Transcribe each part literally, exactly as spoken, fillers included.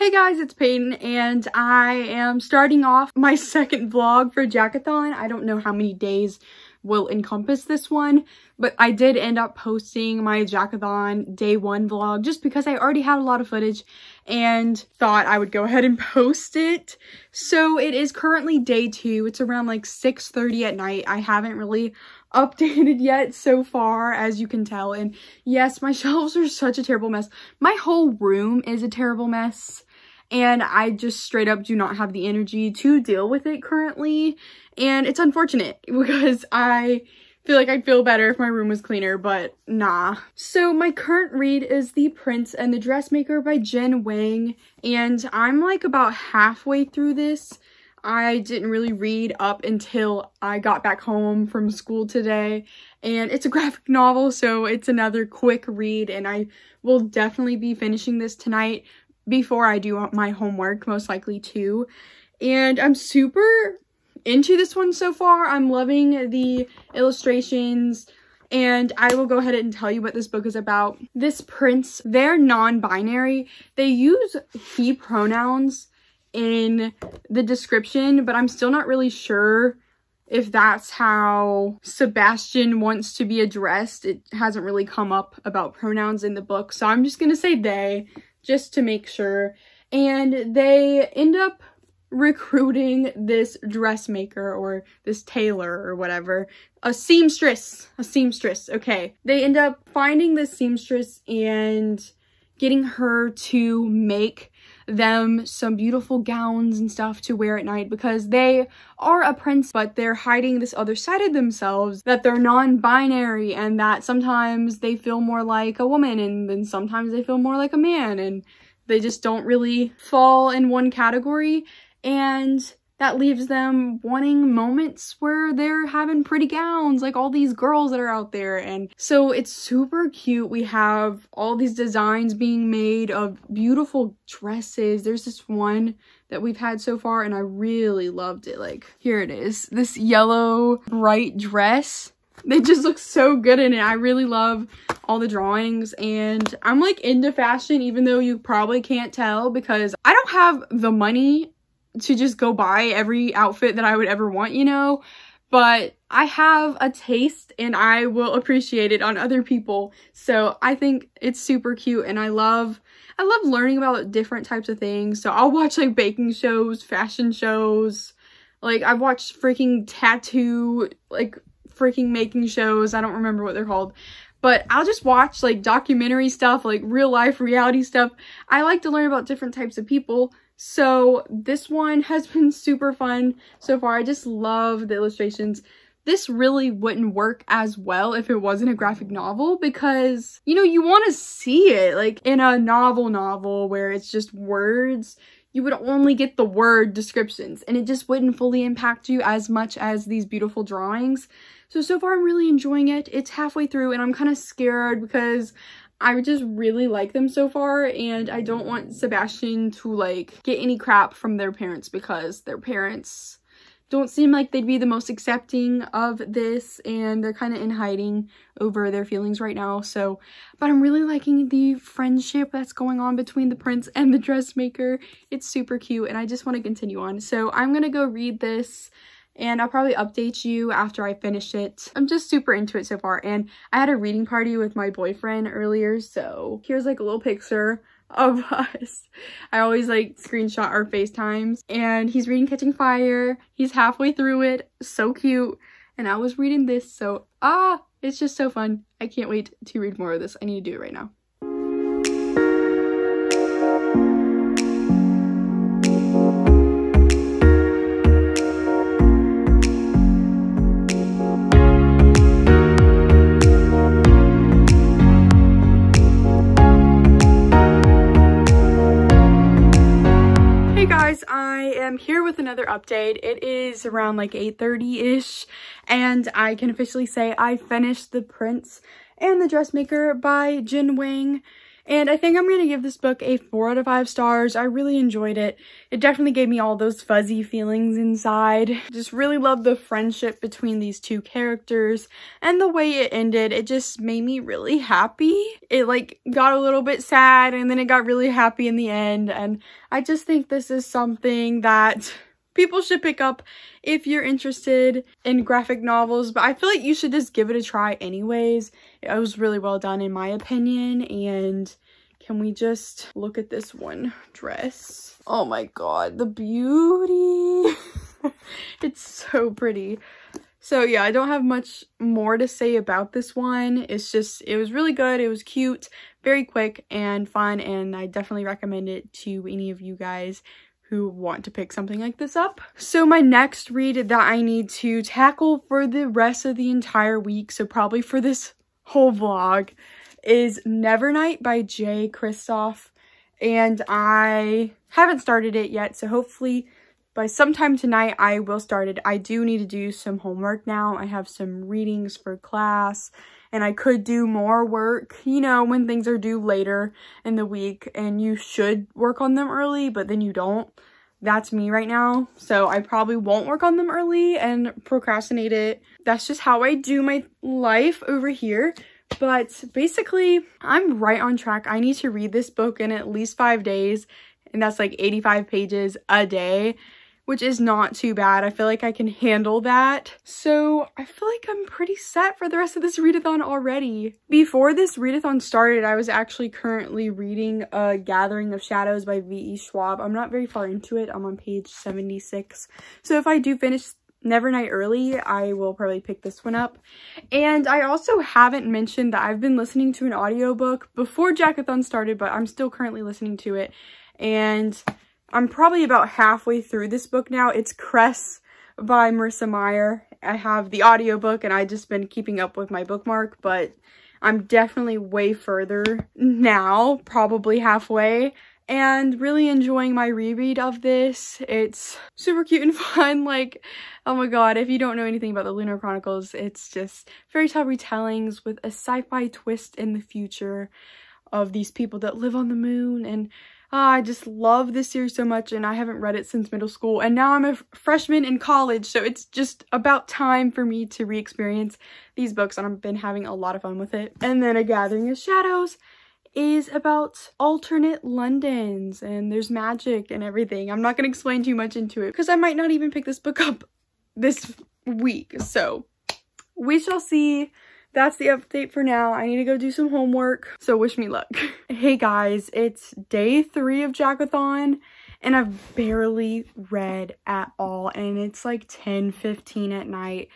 Hey guys, it's Peyton, and I am starting off my second vlog for Jackathon. I don't know how many days will encompass this one, but I did end up posting my Jackathon day one vlog just because I already had a lot of footage and thought I would go ahead and post it. So it is currently day two. It's around like six thirty at night. I haven't really updated yet so far, as you can tell. And yes, my shelves are such a terrible mess. My whole room is a terrible mess. And I just straight up do not have the energy to deal with it currently. And it's unfortunate because I feel like I'd feel better if my room was cleaner, but nah. So my current read is The Prince and the Dressmaker by Jen Wang. And I'm like about halfway through this. I didn't really read up until I got back home from school today. And it's a graphic novel, so it's another quick read. And I will definitely be finishing this tonight, before I do my homework, most likely too. And I'm super into this one so far. I'm loving the illustrations, and I will go ahead and tell you what this book is about. This prince, they're non-binary. They use he pronouns in the description, but I'm still not really sure if that's how Sebastian wants to be addressed. It hasn't really come up about pronouns in the book, so I'm just gonna say they, just to make sure. And they end up recruiting this dressmaker or this tailor or whatever, a seamstress, a seamstress, okay. They end up finding this seamstress and getting her to make them some beautiful gowns and stuff to wear at night, because they are a prince, but they're hiding this other side of themselves, that they're non-binary and that sometimes they feel more like a woman and then sometimes they feel more like a man, and they just don't really fall in one category. And that leaves them wanting moments where they're having pretty gowns like all these girls that are out there. And so it's super cute. We have all these designs being made of beautiful dresses. There's this one that we've had so far and I really loved it. Like, here it is, this yellow bright dress. They just look so good in it. I really love all the drawings, and I'm like into fashion, even though you probably can't tell because I don't have the money to just go buy every outfit that I would ever want, you know, but I have a taste and I will appreciate it on other people. So I think it's super cute, and I love I love learning about different types of things. So I'll watch like baking shows, fashion shows, like I've watched freaking tattoo, like freaking making shows, I don't remember what they're called. But I'll just watch like documentary stuff, like real life reality stuff. I like to learn about different types of people. So this one has been super fun so far. I just love the illustrations. This really wouldn't work as well if it wasn't a graphic novel, because, you know, you want to see it. Like in a novel novel where it's just words, you would only get the word descriptions and it just wouldn't fully impact you as much as these beautiful drawings. So, so far I'm really enjoying it. It's halfway through and I'm kind of scared because I just really like them so far, and I don't want Sebastian to like get any crap from their parents, because their parents don't seem like they'd be the most accepting of this, and they're kind of in hiding over their feelings right now. So, but I'm really liking the friendship that's going on between the prince and the dressmaker. It's super cute and I just want to continue on. So I'm gonna go read this, and I'll probably update you after I finish it. I'm just super into it so far, and I had a reading party with my boyfriend earlier, so here's like a little picture of us. I always like screenshot our FaceTimes, and he's reading Catching Fire. He's halfway through it, so cute, and I was reading this, so ah, it's just so fun. I can't wait to read more of this. I need to do it right now. Here with another update. It is around like eight thirty ish, and I can officially say I finished The Prince and the Dressmaker by Jen Wang, And I think I'm going to give this book a four out of five stars. I really enjoyed it. It definitely gave me all those fuzzy feelings inside. Just really loved the friendship between these two characters and the way it ended. It just made me really happy. It like got a little bit sad and then it got really happy in the end. And I just think this is something that people should pick up if you're interested in graphic novels, but I feel like you should just give it a try anyways. It was really well done in my opinion. And can we just look at this one dress? Oh my god, the beauty. It's so pretty. So yeah, I don't have much more to say about this one. It's just, it was really good. It was cute, very quick and fun, and I definitely recommend it to any of you guys who want to pick something like this up. So my next read that I need to tackle for the rest of the entire week, so probably for this whole vlog, is Nevernight by Jay Kristoff. And I haven't started it yet, so hopefully by sometime tonight I will start it. I do need to do some homework now. I have some readings for class, and I could do more work, you know, when things are due later in the week and you should work on them early, but then you don't. That's me right now. So I probably won't work on them early and procrastinate it. That's just how I do my life over here. But basically, I'm right on track. I need to read this book in at least five days, and that's like eighty-five pages a day, which is not too bad. I feel like I can handle that. So I feel like I'm pretty set for the rest of this readathon already. Before this readathon started, I was actually currently reading A Gathering of Shadows by V E Schwab. I'm not very far into it. I'm on page seventy-six. So if I do finish Nevernight early, I will probably pick this one up. And I also haven't mentioned that I've been listening to an audiobook before Jackathon started, but I'm still currently listening to it. And I'm probably about halfway through this book now. It's Cress by Marissa Meyer. I have the audiobook and I've just been keeping up with my bookmark, but I'm definitely way further now, probably halfway, and really enjoying my reread of this. It's super cute and fun. Like, oh my god, if you don't know anything about the Lunar Chronicles, it's just fairy tale retellings with a sci-fi twist in the future of these people that live on the moon. And Uh, I just love this series so much, and I haven't read it since middle school, and now I'm a freshman in college, so it's just about time for me to re-experience these books, and I've been having a lot of fun with it. And then A Gathering of Shadows is about alternate Londons, and there's magic and everything. I'm not going to explain too much into it, because I might not even pick this book up this week, so we shall see. That's the update for now. I need to go do some homework, so wish me luck. Hey guys, it's day three of Jackathon, and I've barely read at all, and it's like ten fifteen at night.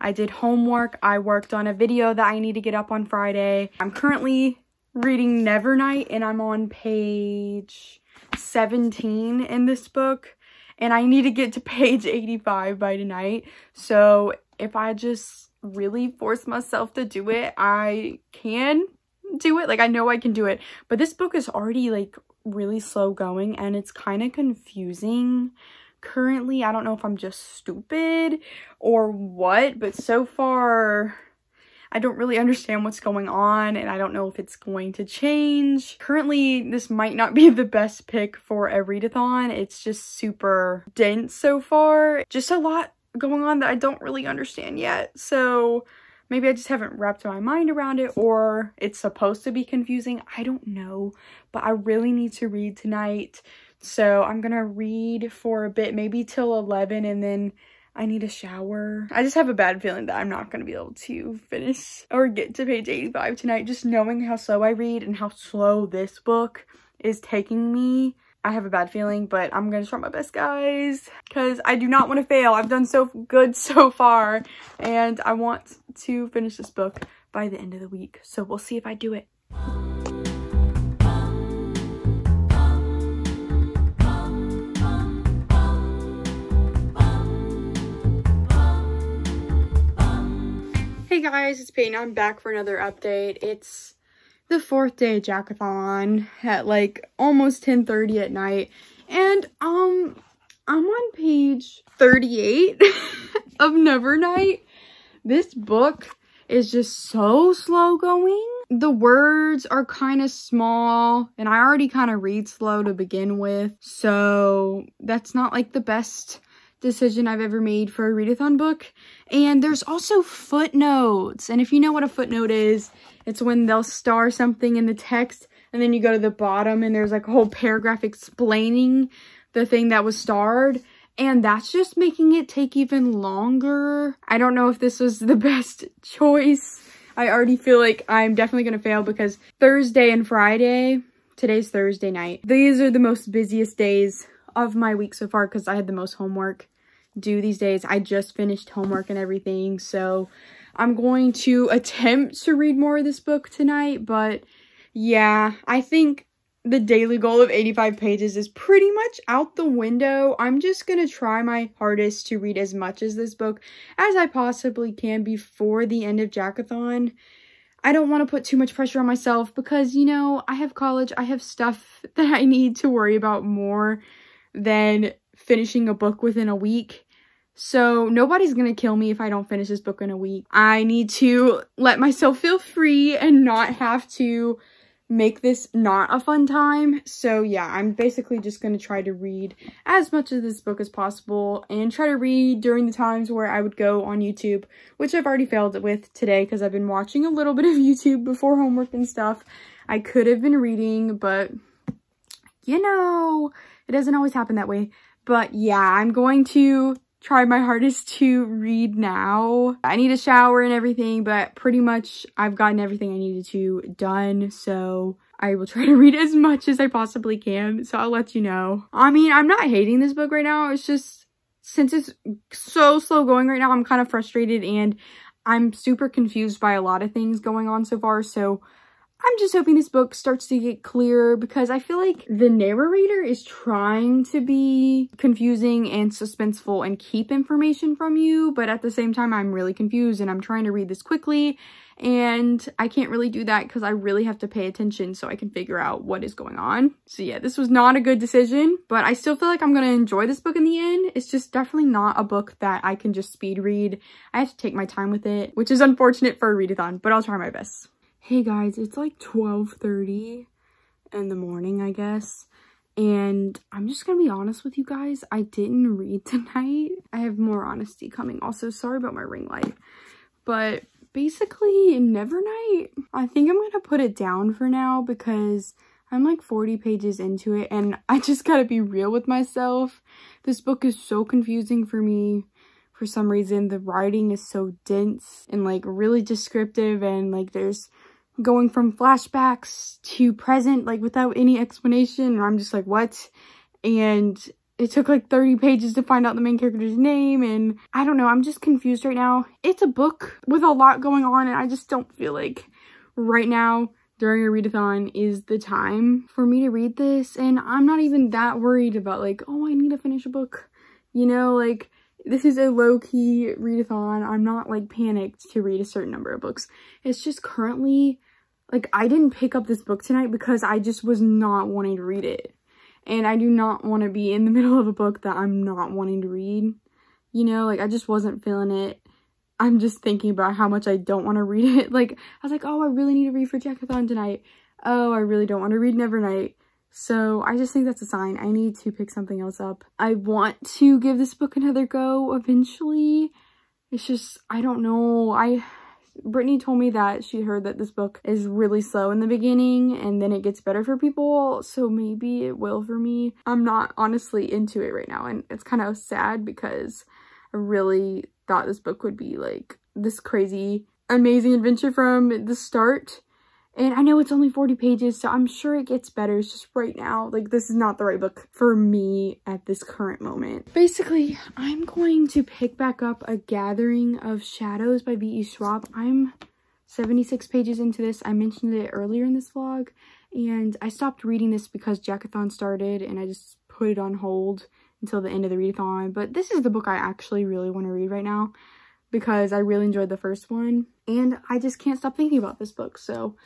I did homework. I worked on a video that I need to get up on Friday. I'm currently reading Nevernight, and I'm on page seventeen in this book, and I need to get to page eighty-five by tonight, so if I just really force myself to do it, I can do it. Like, I know I can do it, but this book is already like really slow going, and it's kind of confusing currently. I don't know if I'm just stupid or what, but so far I don't really understand what's going on, and I don't know if it's going to change. Currently, this might not be the best pick for a readathon. It's just super dense so far, just a lot going on that I don't really understand yet, so maybe I just haven't wrapped my mind around it, or it's supposed to be confusing. I don't know, but I really need to read tonight, so I'm gonna read for a bit, maybe till eleven, and then I need a shower. I just have a bad feeling that I'm not gonna be able to finish or get to page eighty-five tonight, just knowing how slow I read and how slow this book is taking me. I have a bad feeling, but I'm gonna try my best, guys, because I do not want to fail. I've done so good so far, and I want to finish this book by the end of the week, so we'll see if I do it. Hey guys, it's Peyton. I'm back for another update. It's the fourth day of Jackathon at like almost ten thirty at night, and um I'm on page thirty-eight of Nevernight. This book is just so slow going. The words are kind of small, and I already kind of read slow to begin with, so that's not like the best decision I've ever made for a readathon book. And there's also footnotes, and if you know what a footnote is, it's when they'll star something in the text and then you go to the bottom and there's like a whole paragraph explaining the thing that was starred, and that's just making it take even longer. I don't know if this was the best choice. I already feel like I'm definitely gonna fail because Thursday and Friday, today's Thursday night, these are the most busiest days of my week so far because I had the most homework due these days. I just finished homework and everything, so I'm going to attempt to read more of this book tonight, but yeah, I think the daily goal of eighty-five pages is pretty much out the window. I'm just gonna try my hardest to read as much as this book as I possibly can before the end of Jackathon. I don't want to put too much pressure on myself because, you know, I have college, I have stuff that I need to worry about more than finishing a book within a week. So nobody's gonna kill me if I don't finish this book in a week. I need to let myself feel free and not have to make this not a fun time. So yeah, I'm basically just going to try to read as much of this book as possible and try to read during the times where I would go on YouTube, which I've already failed with today because I've been watching a little bit of YouTube before homework and stuff. I could have been reading, but you know, it doesn't always happen that way. But yeah, I'm going to try my hardest to read now. I need a shower and everything, but pretty much I've gotten everything I needed to done, so I will try to read as much as I possibly can, so I'll let you know. I mean, I'm not hating this book right now, it's just, since it's so slow going right now, I'm kind of frustrated and I'm super confused by a lot of things going on so far, so I'm just hoping this book starts to get clearer because I feel like the narrator is trying to be confusing and suspenseful and keep information from you, but at the same time I'm really confused and I'm trying to read this quickly and I can't really do that because I really have to pay attention so I can figure out what is going on. So yeah, this was not a good decision, but I still feel like I'm gonna enjoy this book in the end. It's just definitely not a book that I can just speed read. I have to take my time with it, which is unfortunate for a readathon, but I'll try my best. Hey guys, it's like twelve thirty in the morning, I guess, and I'm just gonna be honest with you guys, I didn't read tonight. I have more honesty coming. Also, sorry about my ring light, but basically, Nevernight, I think I'm gonna put it down for now because I'm like forty pages into it, and I just gotta be real with myself. This book is so confusing for me. For some reason, the writing is so dense and like really descriptive, and like there's going from flashbacks to present like without any explanation, and I'm just like, what? And it took like thirty pages to find out the main character's name, and I don't know, I'm just confused right now. It's a book with a lot going on, and I just don't feel like right now during a readathon is the time for me to read this. And I'm not even that worried about like, oh, I need to finish a book, you know, like this is a low-key readathon. I'm not like panicked to read a certain number of books. It's just currently like I didn't pick up this book tonight because I just was not wanting to read it, and I do not want to be in the middle of a book that I'm not wanting to read, you know, like I just wasn't feeling it. I'm just thinking about how much I don't want to read it. Like I was like, oh, I really need to read for Jackathon tonight. Oh, I really don't want to read Nevernight. So I just think that's a sign. I need to pick something else up. I want to give this book another go eventually. It's just, I don't know. I, Brittany told me that she heard that this book is really slow in the beginning and then it gets better for people. So maybe it will for me. I'm not honestly into it right now. And it's kind of sad because I really thought this book would be like this crazy, amazing adventure from the start. And I know it's only forty pages, so I'm sure it gets better. It's just right now, like, this is not the right book for me at this current moment. Basically, I'm going to pick back up A Gathering of Shadows by V E Schwab. I'm seventy-six pages into this. I mentioned it earlier in this vlog, and I stopped reading this because Jackathon started, and I just put it on hold until the end of the readathon. But this is the book I actually really want to read right now because I really enjoyed the first one, and I just can't stop thinking about this book, so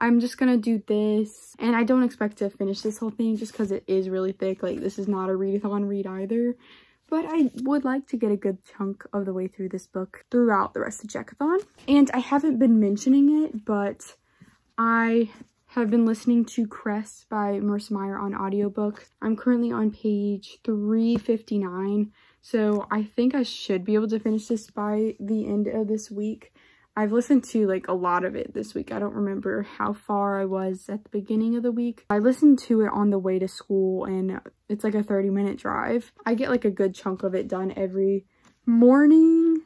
I'm just gonna do this. And I don't expect to finish this whole thing just because it is really thick. Like, this is not a readathon read either, but I would like to get a good chunk of the way through this book throughout the rest of Jackathon. And I haven't been mentioning it, but I have been listening to Cress by Marissa Meyer on audiobook. I'm currently on page three fifty-nine, so I think I should be able to finish this by the end of this week. I've listened to like a lot of it this week. I don't remember how far I was at the beginning of the week. I listened to it on the way to school, and it's like a thirty minute drive. I get like a good chunk of it done every morning,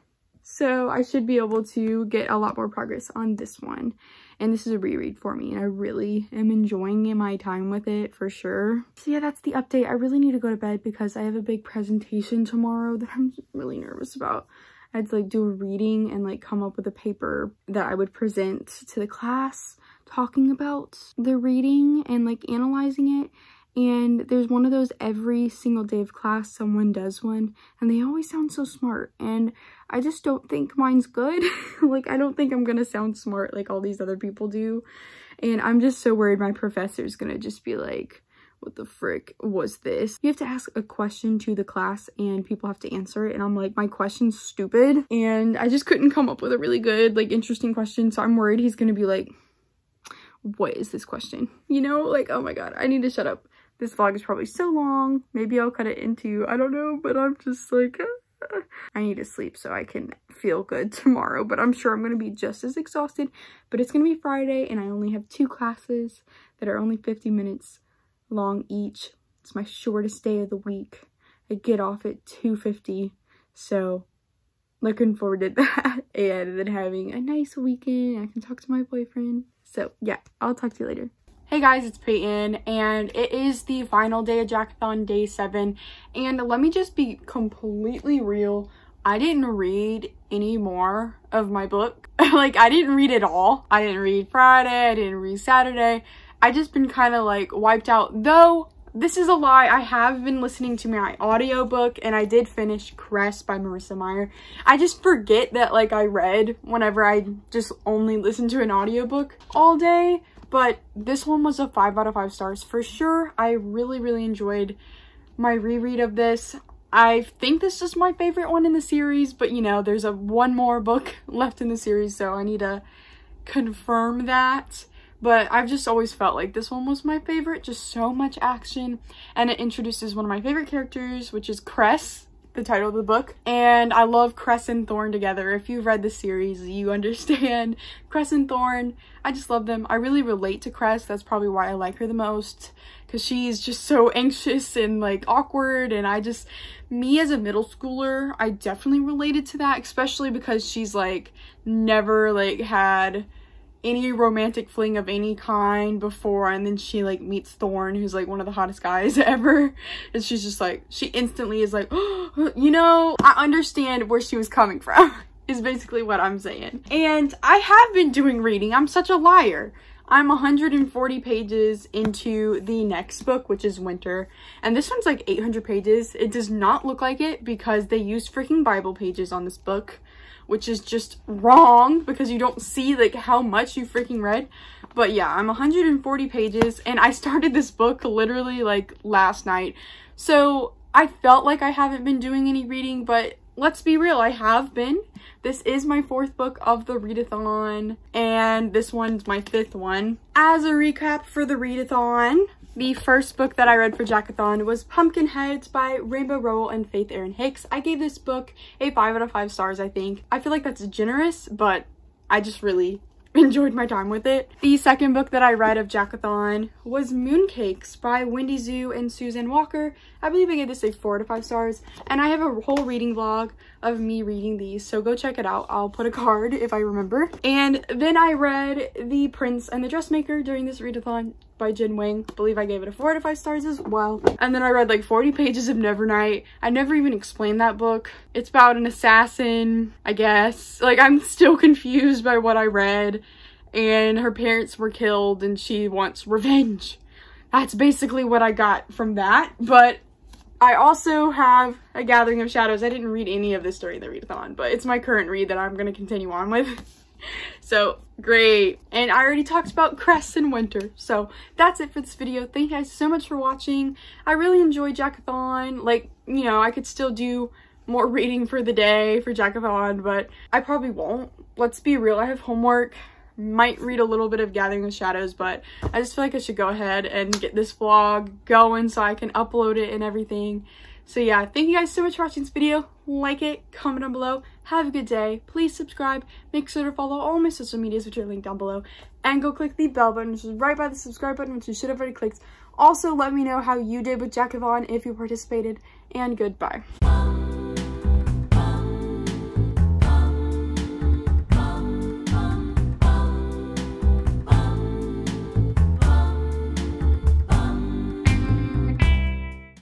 so I should be able to get a lot more progress on this one. And this is a reread for me, and I really am enjoying my time with it for sure. So yeah, that's the update. I really need to go to bed because I have a big presentation tomorrow that I'm really nervous about. I had to like do a reading and like come up with a paper that I would present to the class talking about the reading and like analyzing it. And there's one of those every single day of class, someone does one, and they always sound so smart. And I just don't think mine's good. Like, I don't think I'm gonna sound smart like all these other people do. And I'm just so worried my professor's gonna just be like, what the frick was this? You have to ask a question to the class and people have to answer it, and I'm like, my question's stupid. And I just couldn't come up with a really good, like, interesting question, so I'm worried he's gonna be like, what is this question? You know, like, oh my god, I need to shut up. This vlog is probably so long. Maybe I'll cut it into, I don't know, but I'm just like, I need to sleep so I can feel good tomorrow, but I'm sure I'm gonna be just as exhausted. But it's gonna be Friday, and I only have two classes that are only fifty minutes long each. It's my shortest day of the week. I get off at two fifty, so looking forward to that, and then having a nice weekend. I can talk to my boyfriend. So yeah, I'll talk to you later. Hey guys, it's Peyton, and it is the final day of Jackathon, day seven. And let me just be completely real, I didn't read any more of my book. Like, I didn't read it all. I didn't read Friday, I didn't read Saturday. I just been kind of like wiped out. Though this is a lie, I have been listening to my audiobook, and I did finish Cress by Marissa Meyer. I just forget that like I read whenever I just only listen to an audiobook all day. But this one was a five out of five stars for sure. I really, really enjoyed my reread of this. I think this is my favorite one in the series, but you know, there's a one more book left in the series, so I need to confirm that. But I've just always felt like this one was my favorite. Just so much action, and it introduces one of my favorite characters, which is Cress, the title of the book. And I love Cress and Thorn together. If you've read the series, you understand Cress and Thorn. I just love them. I really relate to Cress. That's probably why I like her the most, because she's just so anxious and like awkward, and I just, me as a middle schooler, I definitely related to that, especially because she's like never like had any romantic fling of any kind before, and then she like meets Thorn, who's like one of the hottest guys ever, and she's just like, she instantly is like, oh, you know, I understand where she was coming from is basically what I'm saying. And I have been doing reading. I'm such a liar. I'm one hundred forty pages into the next book, which is Winter, and this one's like eight hundred pages. It does not look like it because they used freaking Bible pages on this book, which is just wrong because you don't see like how much you freaking read. But yeah, I'm one hundred forty pages, and I started this book literally like last night. So I felt like I haven't been doing any reading, but let's be real, I have been. This is my fourth book of the readathon, and this one's my fifth one. As a recap for the readathon, the first book that I read for Jackathon was Pumpkinheads by Rainbow Rowell and Faith Erin Hicks. I gave this book a five out of five stars, I think. I feel like that's generous, but I just really enjoyed my time with it. The second book that I read of Jackathon was Mooncakes by Wendy Zhu and Susan Walker. I believe I gave this a four out of five stars, and I have a whole reading vlog of me reading these, so go check it out. I'll put a card if I remember. And then I read The Prince and the Dressmaker during this readathon by Jen Wang. I believe I gave it a four out of five stars as well. And then I read like forty pages of Nevernight. I never even explained that book. It's about an assassin, I guess. Like, I'm still confused by what I read, and her parents were killed and she wants revenge. That's basically what I got from that. But I also have A Gathering of Shadows. I didn't read any of this during the readathon, but it's my current read that I'm going to continue on with. So great. And I already talked about Cress and Winter, so that's it for this video. Thank you guys so much for watching. I really enjoy Jackathon. Like, you know, I could still do more reading for the day for Jackathon, but I probably won't. Let's be real, I have homework. might read a little bit of Gathering of Shadows, but I just feel like I should go ahead and get this vlog going so I can upload it and everything. So yeah, thank you guys so much for watching this video. Like it, comment down below, have a good day, please subscribe, make sure to follow all my social medias which are linked down below, and go click the bell button which is right by the subscribe button which you should have already clicked. Also, let me know how you did with Jackathon if you participated, and goodbye.